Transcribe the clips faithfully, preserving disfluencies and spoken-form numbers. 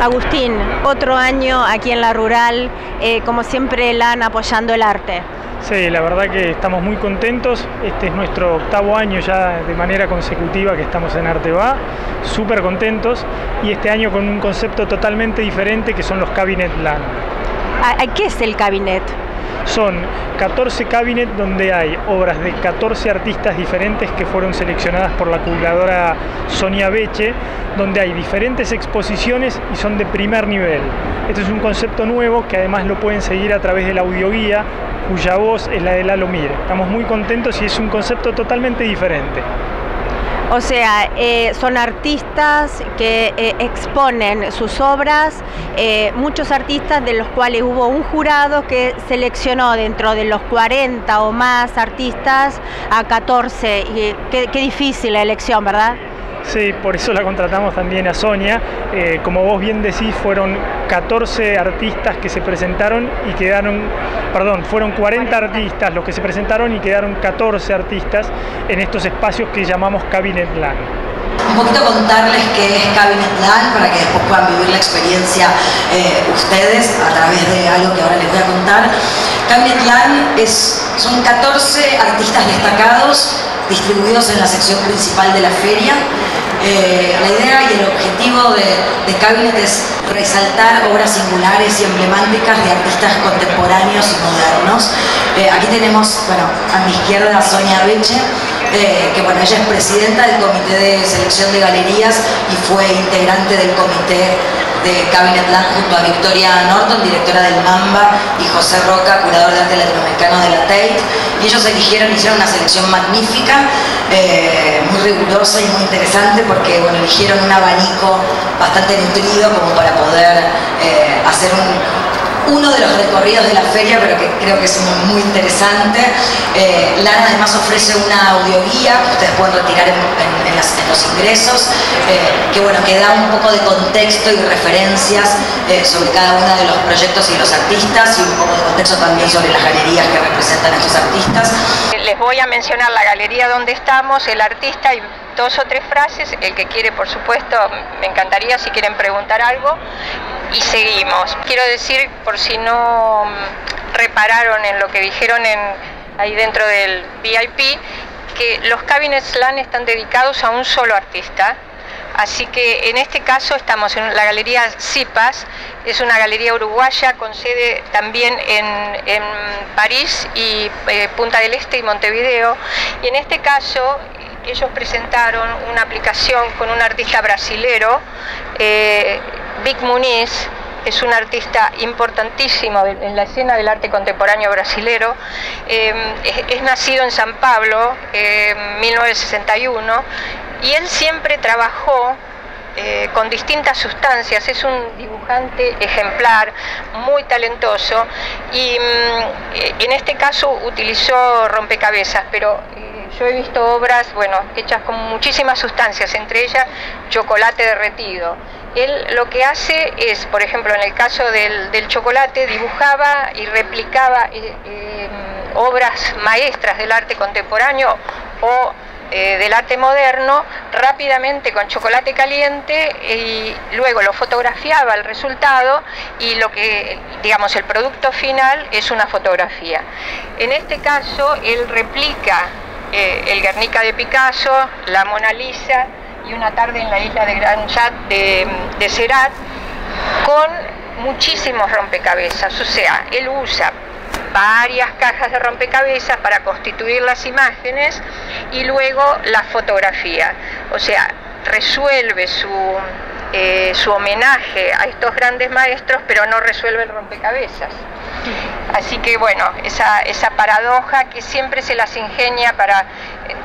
Agustín, otro año aquí en La Rural, eh, como siempre LAN apoyando el arte. Sí, la verdad que estamos muy contentos, este es nuestro octavo año ya de manera consecutiva que estamos en ArteBA, súper contentos, y este año con un concepto totalmente diferente que son los Cabinet LAN. ¿Qué es el Cabinet? Son catorce cabinets donde hay obras de catorce artistas diferentes que fueron seleccionadas por la curadora Sonia Becce, donde hay diferentes exposiciones y son de primer nivel. Este es un concepto nuevo que además lo pueden seguir a través de la audioguía, cuya voz es la de Lalo Mir. Estamos muy contentos y es un concepto totalmente diferente. O sea, eh, son artistas que eh, exponen sus obras, eh, muchos artistas de los cuales hubo un jurado que seleccionó dentro de los cuarenta o más artistas a catorce. Y qué, qué difícil la elección, ¿verdad? Sí, por eso la contratamos también a Sonia. Eh, como vos bien decís, fueron catorce artistas que se presentaron y quedaron, perdón, fueron cuarenta artistas los que se presentaron y quedaron catorce artistas en estos espacios que llamamos Cabinet LAN. Un poquito contarles qué es Cabinet LAN para que después puedan vivir la experiencia eh, ustedes a través de algo que ahora les voy a contar. Cabinet LAN es, son catorce artistas destacados distribuidos en la sección principal de la feria. Eh, la idea y el objetivo de, de Cabinet es resaltar obras singulares y emblemáticas de artistas contemporáneos y modernos. Eh, aquí tenemos, bueno, a mi izquierda Sonia Becce, eh, que bueno, ella es presidenta del Comité de Selección de Galerías y fue integrante del Comité de Cabinet LAN junto a Victoria Norton, directora del Mamba, y José Roca, curador de arte latinoamericano de la Tate. Y ellos eligieron, hicieron una selección magnífica, eh, muy rigurosa y muy interesante, porque bueno, eligieron un abanico bastante nutrido como para poder eh, hacer un, uno de los recorridos de la feria, pero que creo que es muy, muy interesante. Eh, LAN además ofrece una audioguía que ustedes pueden retirar en, en, en, las, en los ingresos, eh, que bueno, que da un poco de contexto y referencias eh, sobre cada uno de los proyectos y de los artistas, y un poco de contexto también sobre las galerías que representan a estos artistas. Les voy a mencionar la galería donde estamos, el artista y dos o tres frases, el que quiere, por supuesto, me encantaría si quieren preguntar algo, y seguimos. Quiero decir, por si no repararon en lo que dijeron en, ahí dentro del V I P, que los Cabinets LAN están dedicados a un solo artista, así que en este caso estamos en la Galería Zipas, es una galería uruguaya con sede también en, en París y eh, Punta del Este y Montevideo, y en este caso ellos presentaron una aplicación con un artista brasilero, eh, Vic Muniz, es un artista importantísimo en la escena del arte contemporáneo brasilero, eh, es, es nacido en San Pablo en eh, mil novecientos sesenta y uno, y él siempre trabajó eh, con distintas sustancias, es un dibujante ejemplar, muy talentoso, y mm, en este caso utilizó rompecabezas, pero yo he visto obras, bueno, hechas con muchísimas sustancias, entre ellas chocolate derretido. Él lo que hace es, por ejemplo, en el caso del, del chocolate, dibujaba y replicaba eh, eh, obras maestras del arte contemporáneo o eh, del arte moderno rápidamente con chocolate caliente, y luego lo fotografiaba el resultado, y lo que, digamos, el producto final es una fotografía. En este caso, él replica Eh, el Guernica de Picasso, la Mona Lisa y una tarde en la isla de Gran Chat de, de Cerat, con muchísimos rompecabezas. O sea, él usa varias cajas de rompecabezas para constituir las imágenes y luego la fotografía. O sea, resuelve su, eh, su homenaje a estos grandes maestros, pero no resuelve el rompecabezas. Así que bueno, esa, esa paradoja que siempre se las ingenia para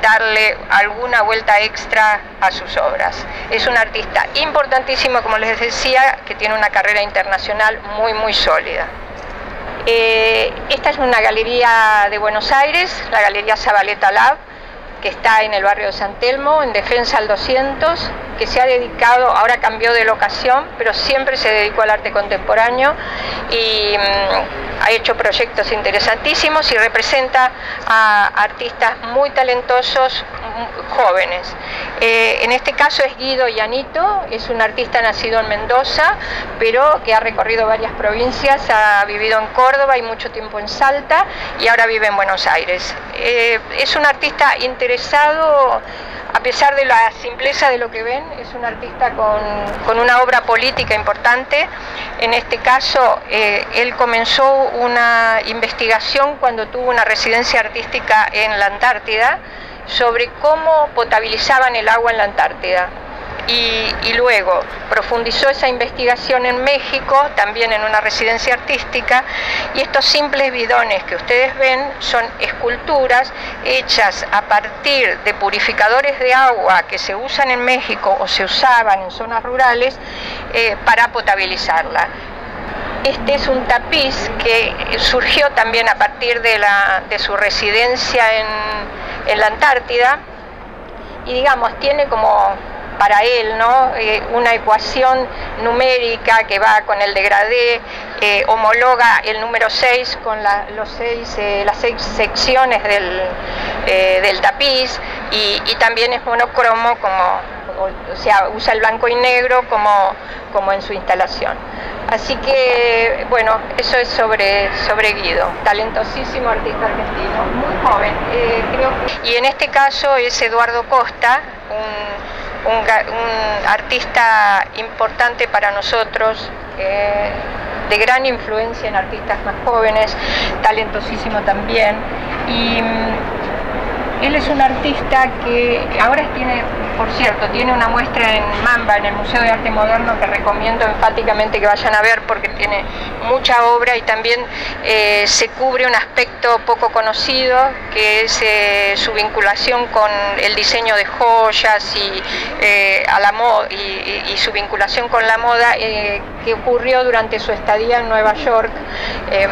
darle alguna vuelta extra a sus obras. Es un artista importantísimo, como les decía, que tiene una carrera internacional muy muy sólida. Eh, esta es una galería de Buenos Aires, la Galería Zabaleta Lab, que está en el barrio de San Telmo, en Defensa al doscientos, que se ha dedicado, ahora cambió de locación, pero siempre se dedicó al arte contemporáneo y mmm, ha hecho proyectos interesantísimos y representa a artistas muy talentosos, jóvenes. Eh, en este caso es Guido Yanito, es un artista nacido en Mendoza, pero que ha recorrido varias provincias, ha vivido en Córdoba y mucho tiempo en Salta, y ahora vive en Buenos Aires. Eh, es un artista interesado, a pesar de la simpleza de lo que ven, es un artista con, con una obra política importante. En este caso, eh, él comenzó una investigación cuando tuvo una residencia artística en la Antártida sobre cómo potabilizaban el agua en la Antártida. Y, y luego profundizó esa investigación en México, también en una residencia artística, y estos simples bidones que ustedes ven son esculturas hechas a partir de purificadores de agua que se usan en México o se usaban en zonas rurales eh, para potabilizarla. Este es un tapiz que surgió también a partir de, la, de su residencia en, en la Antártida, y digamos, tiene como... para él, ¿no? Eh, una ecuación numérica que va con el degradé, eh, homologa el número seis con la, los seis, eh, las seis secciones del, eh, del tapiz, y, y también es monocromo, como, o, o sea, usa el blanco y negro como, como en su instalación. Así que, bueno, eso es sobre, sobre Guido, talentosísimo artista argentino, muy joven, eh, creo que... Y en este caso es Eduardo Costa, un... Un, un artista importante para nosotros, eh, de gran influencia en artistas más jóvenes, talentosísimo también. Y mm, él es un artista que ahora tiene, por cierto, tiene una muestra en Mamba, en el Museo de Arte Moderno, que recomiendo enfáticamente que vayan a ver porque tiene mucha obra y también eh, se cubre un aspecto poco conocido, que es eh, su vinculación con el diseño de joyas y, eh, a la moda, y, y, y su vinculación con la moda eh, que ocurrió durante su estadía en Nueva York eh,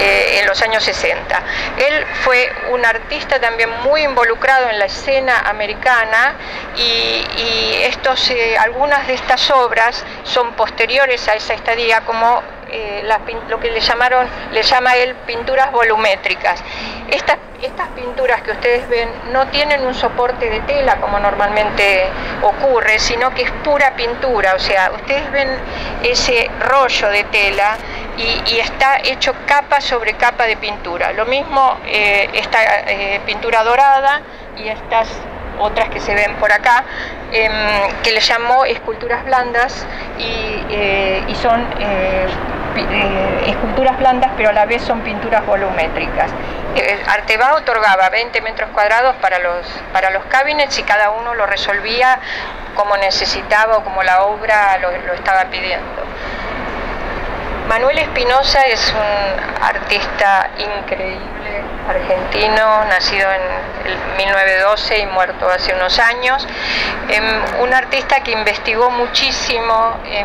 eh, en los años sesenta. Él fue un artista también muy involucrado en la escena americana y, y estos, eh, algunas de estas obras son posteriores a esa estadía, como Eh, la, lo que le llamaron, le llama él pinturas volumétricas. Estas, estas pinturas que ustedes ven no tienen un soporte de tela como normalmente ocurre, sino que es pura pintura, o sea, ustedes ven ese rollo de tela y, y está hecho capa sobre capa de pintura. Lo mismo eh, esta eh, pintura dorada y estas otras que se ven por acá, eh, que le llamó esculturas blandas y, eh, y son... Eh, Eh, esculturas blandas, pero a la vez son pinturas volumétricas. Eh, ArteBA otorgaba veinte metros cuadrados para los, para los cabinets y cada uno lo resolvía como necesitaba o como la obra lo, lo estaba pidiendo. Manuel Espinosa es un artista increíble, argentino, nacido en el mil novecientos doce y muerto hace unos años. Eh, un artista que investigó muchísimo eh,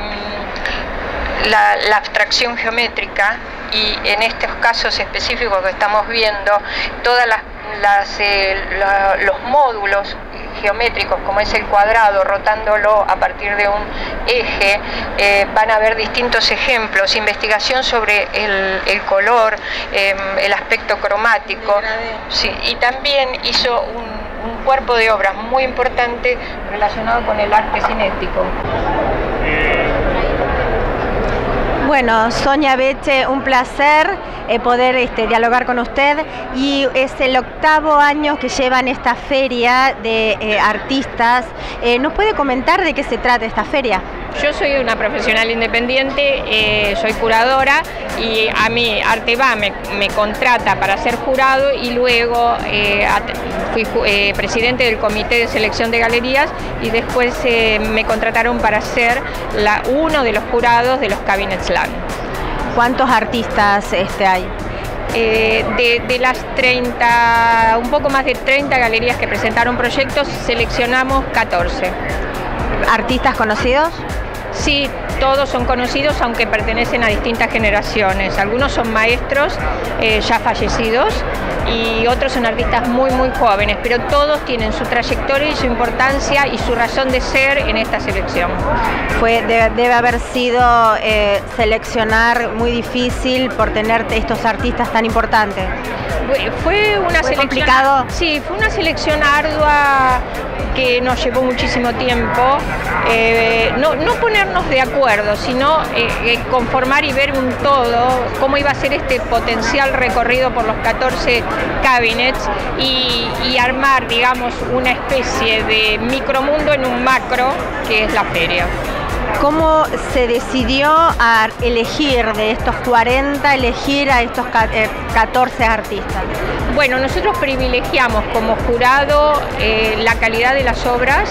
La, la abstracción geométrica, y en estos casos específicos que estamos viendo, todas las, las, eh, la, los módulos geométricos, como es el cuadrado, rotándolo a partir de un eje, eh, van a haber distintos ejemplos, investigación sobre el, el color, eh, el aspecto cromático, sí, y también hizo un, un cuerpo de obras muy importante relacionado con el arte cinético. Bueno, Sonia Becce, un placer eh, poder este, dialogar con usted, y es el octavo año que llevan esta feria de eh, artistas. Eh, ¿Nos puede comentar de qué se trata esta feria? Yo soy una profesional independiente, eh, soy curadora, y a mí ArteBA me, me contrata para ser jurado, y luego eh, fui eh, presidente del comité de selección de galerías, y después eh, me contrataron para ser la, uno de los jurados de los Cabinets LAN. ¿Cuántos artistas este, hay? Eh, de, de las treinta, un poco más de treinta galerías que presentaron proyectos, seleccionamos catorce. ¿Artistas conocidos? Sí, todos son conocidos, aunque pertenecen a distintas generaciones. Algunos son maestros eh, ya fallecidos y otros son artistas muy, muy jóvenes, pero todos tienen su trayectoria y su importancia y su razón de ser en esta selección. Fue, de, debe haber sido eh, seleccionar muy difícil por tener estos artistas tan importantes. Fue una selección complicado. Sí, fue una selección ardua que nos llevó muchísimo tiempo. Eh, no, no ponernos de acuerdo, sino eh, conformar y ver un todo, cómo iba a ser este potencial recorrido por los catorce cabinets y, y armar, digamos, una especie de micromundo en un macro, que es la feria. ¿Cómo se decidió a elegir de estos cuarenta, elegir a estos catorce artistas? Bueno, nosotros privilegiamos como jurado eh, la calidad de las obras,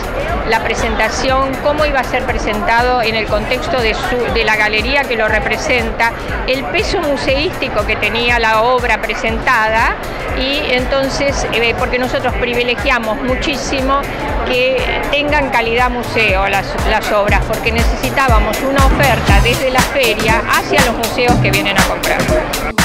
la presentación, cómo iba a ser presentado en el contexto de, su, de la galería que lo representa, el peso museístico que tenía la obra presentada, y entonces, eh, porque nosotros privilegiamos muchísimo que tengan calidad museo las, las obras, porque necesitábamos una oferta desde la feria hacia los museos que vienen a comprar.